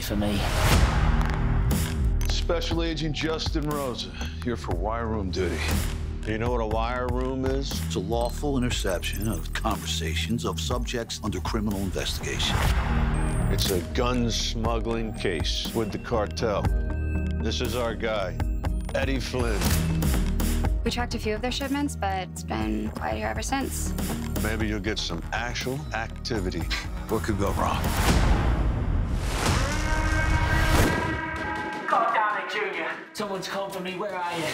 here for me. Special Agent Justin Rosa, here for wire room duty. Do you know what a wire room is? It's a lawful interception of conversations of subjects under criminal investigation. It's a gun smuggling case with the cartel. This is our guy, Eddie Flynn. We tracked a few of their shipments, but it's been quiet here ever since. Maybe you'll get some actual activity. What could go wrong? God damn it, Junior. Someone's come for me. Where are you?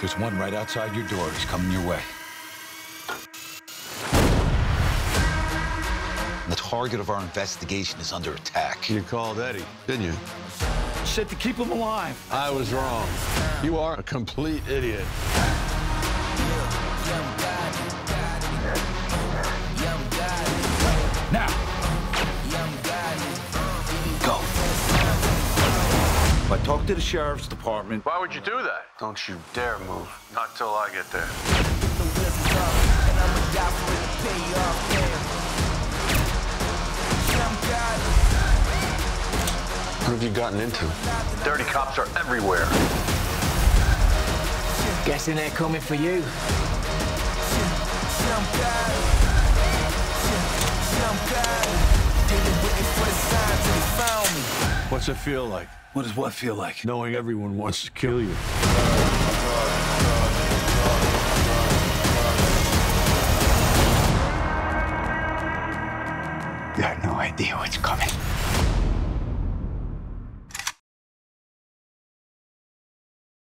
There's one right outside your door. He's coming your way. The target of our investigation is under attack. You called Eddie, didn't you? Said to keep him alive. I was wrong. You are a complete idiot. Now. Go. I talked to the sheriff's department. Why would you do that? Don't you dare move. Not till I get there. What have you gotten into? Dirty cops are everywhere. Guessing they're coming for you. What's it feel like? What does what feel like? Knowing everyone wants to kill you. You have no idea what's coming.